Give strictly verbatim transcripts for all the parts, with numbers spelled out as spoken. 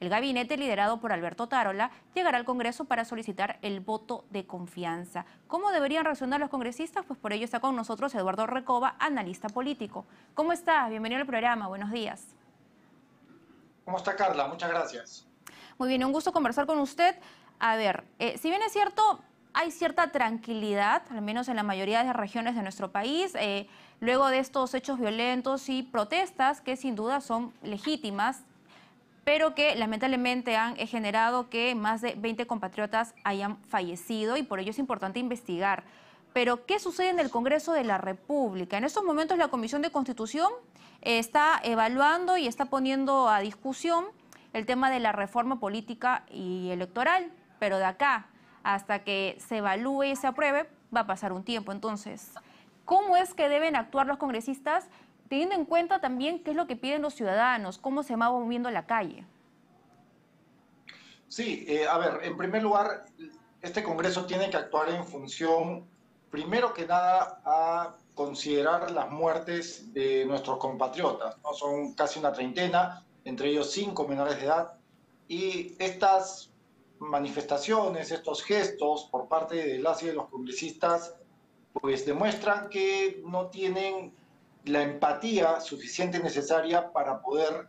El gabinete, liderado por Alberto Otárola, llegará al Congreso para solicitar el voto de confianza. ¿Cómo deberían reaccionar los congresistas? Pues por ello está con nosotros Eduardo Recoba, analista político. ¿Cómo estás? Bienvenido al programa. Buenos días. ¿Cómo está, Carla? Muchas gracias. Muy bien, un gusto conversar con usted. A ver, eh, si bien es cierto, hay cierta tranquilidad, al menos en la mayoría de las regiones de nuestro país, eh, luego de estos hechos violentos y protestas que sin duda son legítimas, pero que lamentablemente han generado que más de veinte compatriotas hayan fallecido y por ello es importante investigar. Pero, ¿qué sucede en el Congreso de la República? En estos momentos la Comisión de Constitución eh, está evaluando y está poniendo a discusión el tema de la reforma política y electoral, pero de acá hasta que se evalúe y se apruebe, va a pasar un tiempo. Entonces, ¿cómo es que deben actuar los congresistas teniendo en cuenta también qué es lo que piden los ciudadanos? ¿Cómo se va moviendo la calle? Sí, eh, a ver, en primer lugar, este Congreso tiene que actuar en función, primero que nada, a considerar las muertes de nuestros compatriotas, ¿no? Son casi una treintena, entre ellos cinco menores de edad, y estas manifestaciones, estos gestos por parte de las y de los congresistas, pues demuestran que no tienen la empatía suficiente necesaria para poder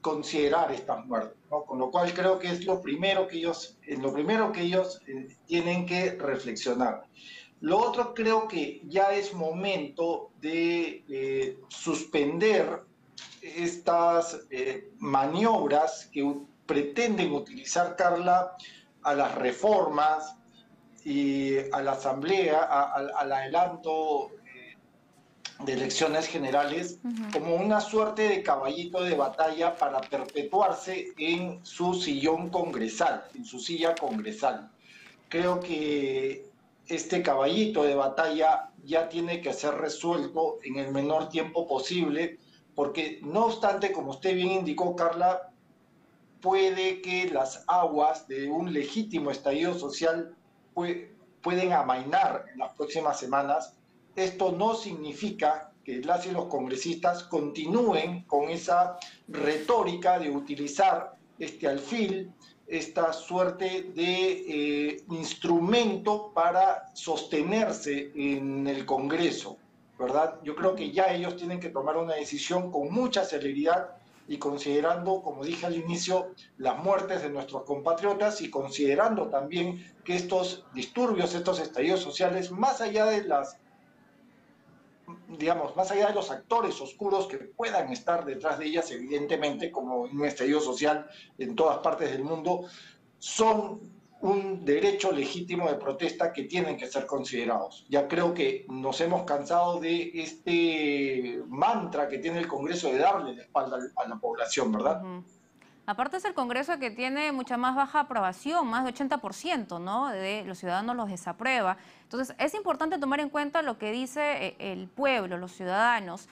considerar estas muertes, ¿no? Con lo cual creo que es lo primero que ellos, en lo primero que ellos eh, tienen que reflexionar. Lo otro, creo que ya es momento de eh, suspender estas eh, maniobras que pretenden utilizar, Carla, a las reformas y a la asamblea, a, a, al adelanto eh, de elecciones generales, uh-huh, como una suerte de caballito de batalla para perpetuarse en su sillón congresal, en su silla congresal. Creo que este caballito de batalla ya tiene que ser resuelto en el menor tiempo posible, porque no obstante, como usted bien indicó, Carla, puede que las aguas de un legítimo estallido social puede, pueden amainar en las próximas semanas. Esto no significa que las y los congresistas continúen con esa retórica de utilizar este alfil, esta suerte de eh, instrumento para sostenerse en el Congreso, ¿verdad? Yo creo que ya ellos tienen que tomar una decisión con mucha celeridad y considerando, como dije al inicio, las muertes de nuestros compatriotas y considerando también que estos disturbios, estos estallidos sociales, más allá de las, digamos, más allá de los actores oscuros que puedan estar detrás de ellas, evidentemente, como un estallido social en todas partes del mundo, son un derecho legítimo de protesta que tienen que ser considerados. Ya creo que nos hemos cansado de este mantra que tiene el Congreso de darle la espalda a la población, ¿verdad? Uh-huh. Aparte es el Congreso que tiene mucha más baja aprobación, más de ochenta por ciento, ¿no?, de los ciudadanos los desaprueba. Entonces es importante tomar en cuenta lo que dice el pueblo, los ciudadanos.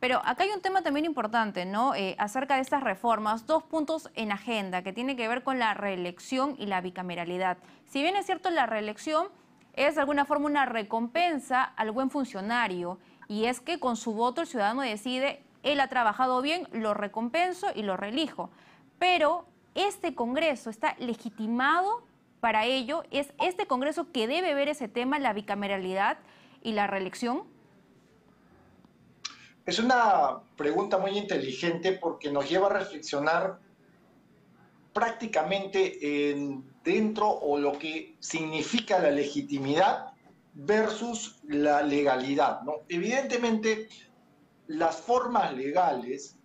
Pero acá hay un tema también importante, ¿no?, eh, acerca de estas reformas, dos puntos en agenda que tienen que ver con la reelección y la bicameralidad. Si bien es cierto, la reelección es de alguna forma una recompensa al buen funcionario y es que con su voto el ciudadano decide, él ha trabajado bien, lo recompenso y lo reelijo. Pero este Congreso está legitimado para ello, es este Congreso que debe ver ese tema, la bicameralidad y la reelección. Es una pregunta muy inteligente porque nos lleva a reflexionar prácticamente en dentro o lo que significa la legitimidad versus la legalidad, ¿no? Evidentemente, las formas legales,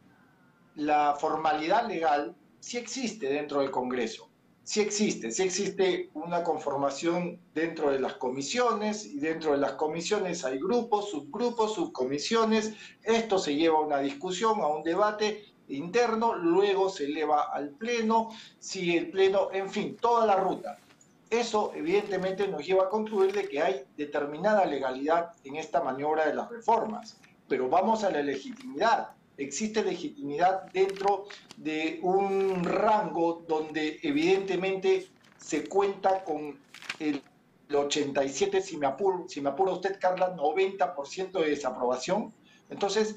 la formalidad legal, sí existe dentro del Congreso, sí existe, sí existe una conformación dentro de las comisiones y dentro de las comisiones hay grupos, subgrupos, subcomisiones. Esto se lleva a una discusión, a un debate interno, luego se eleva al pleno, sigue el pleno, en fin, toda la ruta. Eso evidentemente nos lleva a concluir de que hay determinada legalidad en esta maniobra de las reformas, pero vamos a la legitimidad. Existe legitimidad dentro de un rango donde evidentemente se cuenta con el ochenta y siete, si me apuro, si me apuro usted, Carla, noventa por ciento de desaprobación. Entonces,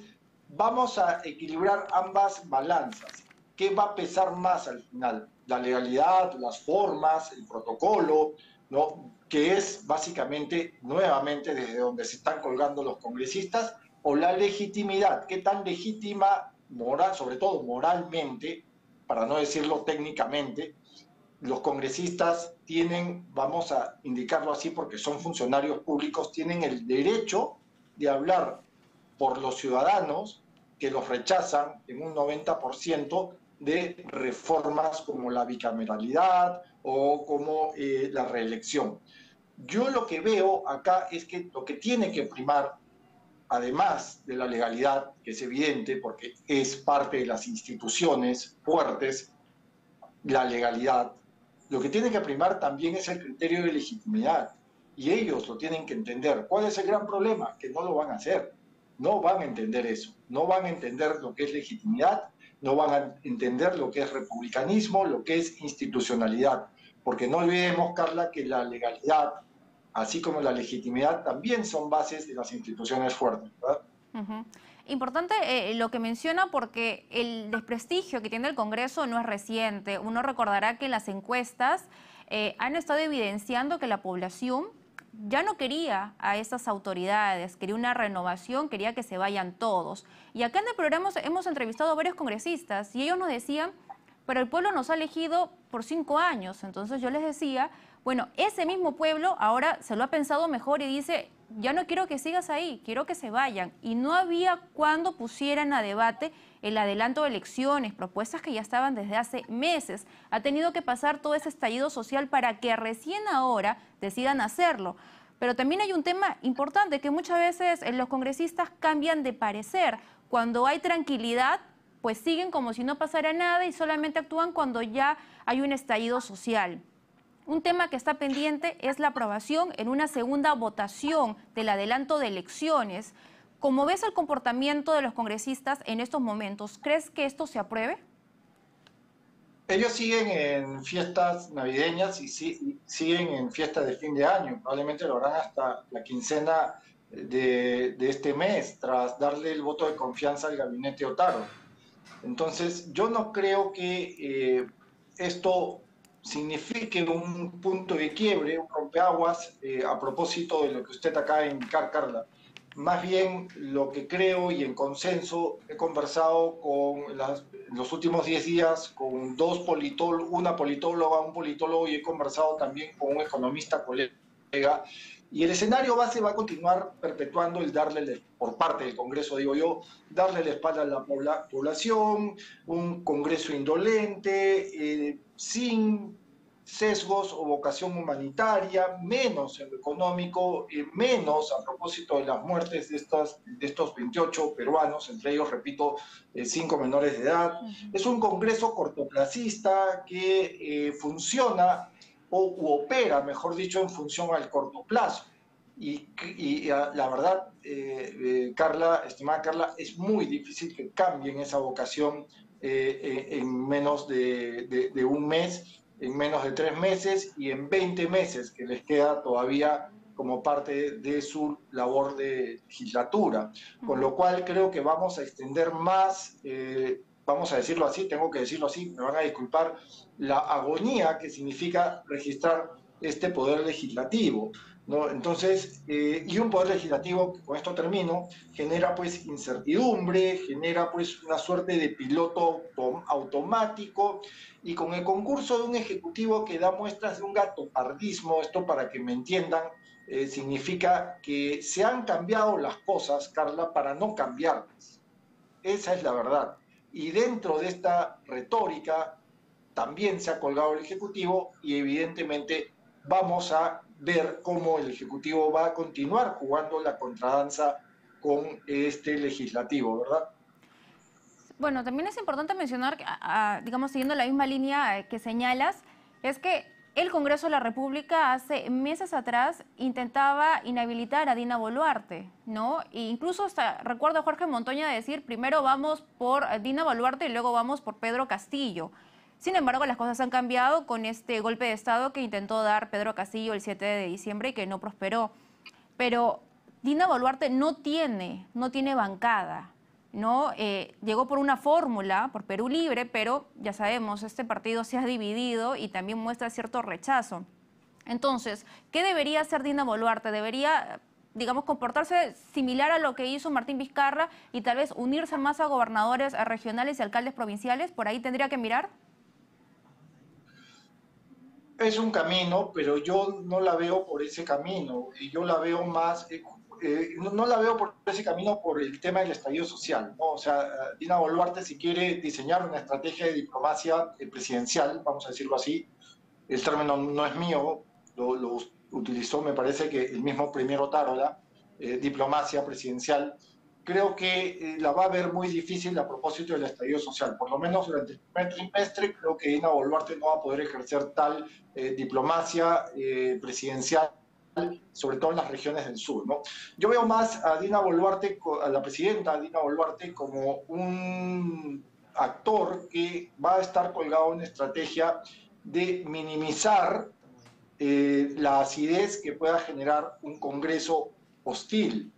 vamos a equilibrar ambas balanzas. ¿qué va a pesar más al final? La legalidad, las formas, el protocolo, ¿no? Que es básicamente, nuevamente, desde donde se están colgando los congresistas, o la legitimidad, qué tan legítima, moral, sobre todo moralmente, para no decirlo técnicamente, los congresistas tienen, vamos a indicarlo así porque son funcionarios públicos, tienen el derecho de hablar por los ciudadanos que los rechazan en un noventa por ciento de reformas como la bicameralidad o como eh, la reelección. Yo lo que veo acá es que lo que tiene que primar, además de la legalidad, que es evidente porque es parte de las instituciones fuertes, la legalidad, lo que tiene que primar también es el criterio de legitimidad. Y ellos lo tienen que entender. ¿Cuál es el gran problema? Que no lo van a hacer. No van a entender eso. No van a entender lo que es legitimidad, no van a entender lo que es republicanismo, lo que es institucionalidad. Porque no olvidemos, Carla, que la legalidad, así como la legitimidad, también son bases de las instituciones fuertes, ¿verdad? Uh-huh. Importante eh, lo que menciona, porque el desprestigio que tiene el Congreso no es reciente. Uno recordará que las encuestas eh, han estado evidenciando que la población ya no quería a esas autoridades, quería una renovación, quería que se vayan todos. Y acá en el programa hemos entrevistado a varios congresistas y ellos nos decían, pero el pueblo nos ha elegido por cinco años. Entonces yo les decía, bueno, ese mismo pueblo ahora se lo ha pensado mejor y dice, ya no quiero que sigas ahí, quiero que se vayan. Y no había cuando pusieran a debate el adelanto de elecciones, propuestas que ya estaban desde hace meses. Ha tenido que pasar todo ese estallido social para que recién ahora decidan hacerlo. Pero también hay un tema importante, que muchas veces los congresistas cambian de parecer. Cuando hay tranquilidad, pues siguen como si no pasara nada y solamente actúan cuando ya hay un estallido social. Un tema que está pendiente es la aprobación en una segunda votación del adelanto de elecciones. ¿Cómo ves el comportamiento de los congresistas en estos momentos? ¿Crees que esto se apruebe? Ellos siguen en fiestas navideñas y si, siguen en fiestas de fin de año. Probablemente lo harán hasta la quincena de, de este mes, tras darle el voto de confianza al gabinete Otárola. Entonces, yo no creo que eh, esto signifique un punto de quiebre, un rompeaguas, eh, a propósito de lo que usted acaba de indicar, Carla. Más bien, lo que creo y en consenso, he conversado con las, los últimos diez días con dos politólogos, una politóloga, un politólogo, y he conversado también con un economista colega, y el escenario base va a continuar perpetuando el darle, por parte del Congreso, digo yo, darle la espalda a la población, un Congreso indolente, eh, sin sesgos o vocación humanitaria, menos en lo económico, eh, menos a propósito de las muertes de, estas, de estos veintiocho peruanos, entre ellos, repito, eh, cinco menores de edad. Es un Congreso cortoplacista que eh, funciona o u opera, mejor dicho, en función al corto plazo. Y, y la verdad, eh, eh, Carla, estimada Carla, es muy difícil que cambien esa vocación eh, eh, en menos de, de, de un mes, en menos de tres meses y en veinte meses que les queda todavía como parte de su labor de legislatura. Con lo cual creo que vamos a extender más, eh, vamos a decirlo así, tengo que decirlo así, me van a disculpar, la agonía que significa registrar este poder legislativo, ¿no? Entonces, eh, y un poder legislativo, con esto termino, genera pues incertidumbre, genera pues una suerte de piloto automático, y con el concurso de un ejecutivo que da muestras de un gatopardismo, esto para que me entiendan, eh, significa que se han cambiado las cosas, Carla, para no cambiarlas. Esa es la verdad. Y dentro de esta retórica también se ha colgado el Ejecutivo, y evidentemente vamos a ver cómo el Ejecutivo va a continuar jugando la contradanza con este legislativo, ¿verdad? Bueno, también es importante mencionar, digamos, siguiendo la misma línea que señalas, es que el Congreso de la República hace meses atrás intentaba inhabilitar a Dina Boluarte, ¿no? E incluso hasta recuerdo a Jorge Montoya decir, primero vamos por Dina Boluarte y luego vamos por Pedro Castillo. Sin embargo, las cosas han cambiado con este golpe de Estado que intentó dar Pedro Castillo el siete de diciembre y que no prosperó. Pero Dina Boluarte no tiene, no tiene bancada. ¿no? Eh, llegó por una fórmula, por Perú Libre, pero ya sabemos, este partido se ha dividido y también muestra cierto rechazo. Entonces, ¿qué debería hacer Dina Boluarte? ¿Debería, digamos, comportarse similar a lo que hizo Martín Vizcarra y tal vez unirse más a gobernadores a regionales y alcaldes provinciales? ¿Por ahí tendría que mirar? Es un camino, pero yo no la veo por ese camino. Yo la veo más... Eh, eh, no, no la veo por ese camino por el tema del estallido social, ¿no? O sea, Dina Boluarte, si quiere diseñar una estrategia de diplomacia eh, presidencial, vamos a decirlo así, el término no es mío, lo, lo utilizó, me parece, que el mismo premier Otárola, eh, diplomacia presidencial. Creo que eh, la va a ver muy difícil a propósito del estallido social. Por lo menos durante el primer trimestre creo que Dina Boluarte no va a poder ejercer tal eh, diplomacia eh, presidencial, sobre todo en las regiones del sur, ¿no? Yo veo más a Dina Boluarte, a la presidenta Dina Boluarte, como un actor que va a estar colgado en una estrategia de minimizar eh, la acidez que pueda generar un Congreso hostil.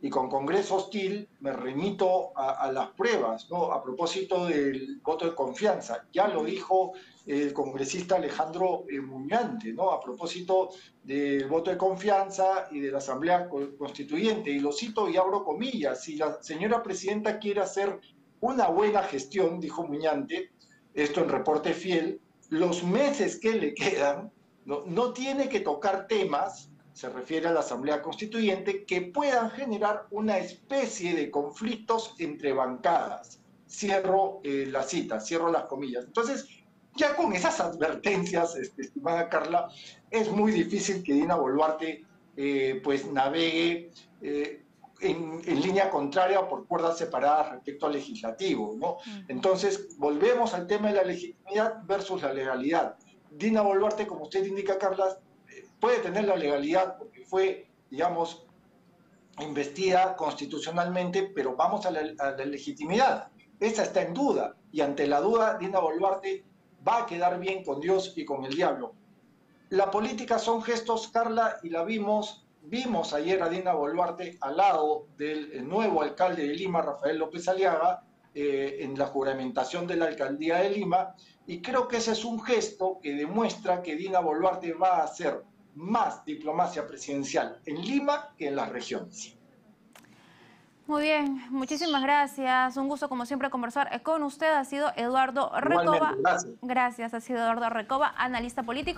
Y con Congreso hostil me remito a, a las pruebas, ¿no? A propósito del voto de confianza. Ya lo dijo el congresista Alejandro eh, Muñante, ¿no? A propósito del voto de confianza y de la Asamblea Constituyente. Y lo cito y abro comillas. Si la señora presidenta quiere hacer una buena gestión, dijo Muñante, esto en Reporte Fiel, los meses que le quedan, no, no tiene que tocar temas... se refiere a la Asamblea Constituyente, que puedan generar una especie de conflictos entre bancadas. Cierro eh, la cita, cierro las comillas. Entonces, ya con esas advertencias, este, estimada Carla, es muy difícil que Dina Boluarte eh, pues, navegue eh, en, en línea contraria o por cuerdas separadas respecto al legislativo, ¿no? Entonces, volvemos al tema de la legitimidad versus la legalidad. Dina Boluarte, como usted indica, Carla, puede tener la legalidad porque fue, digamos, investida constitucionalmente, pero vamos a la, a la legitimidad. Esa está en duda, y ante la duda Dina Boluarte va a quedar bien con Dios y con el diablo. La política son gestos, Carla, y la vimos, vimos ayer a Dina Boluarte al lado del nuevo alcalde de Lima, Rafael López Aliaga, Eh, en la juramentación de la alcaldía de Lima, y creo que ese es un gesto que demuestra que Dina Boluarte va a hacer más diplomacia presidencial en Lima que en las regiones. Muy bien, muchísimas gracias. Un gusto, como siempre, conversar con usted. Ha sido Eduardo Recoba. Gracias. gracias, ha sido Eduardo Recoba, analista político.